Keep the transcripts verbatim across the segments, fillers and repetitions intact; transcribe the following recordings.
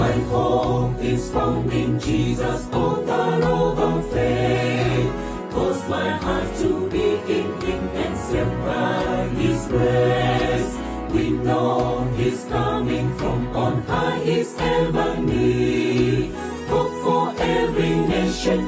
My hope is found in Jesus, author over faith. Cause my heart to beat in Him and set by His grace. We know He's coming from on high, He's ever near. Hope for every nation,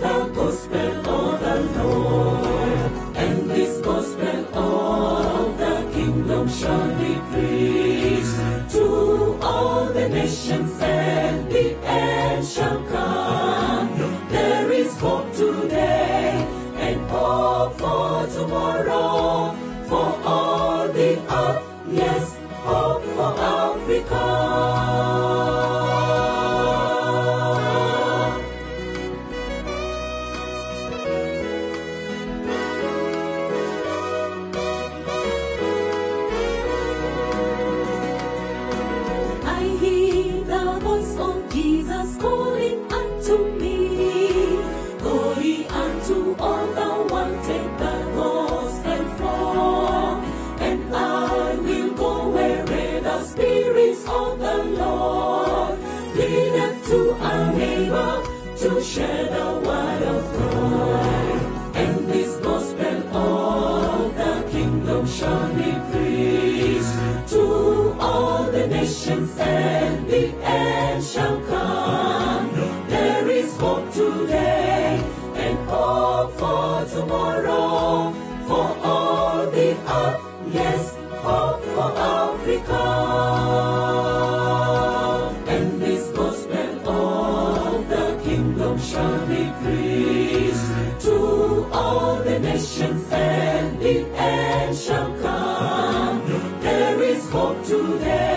the gospel of the Lord. And this gospel of the kingdom shall be preached to all the nations, and the end shall come. There is hope today and hope for tomorrow, for all the earth. Yes, hope for Africa. To share the word of God, and this gospel of the kingdom shall be preached to all the nations, and the end shall come. There is hope today and hope for tomorrow, for all the earth. Yes, hope for Africa. Shall be preached to all the nations, and the end shall come. There is hope today.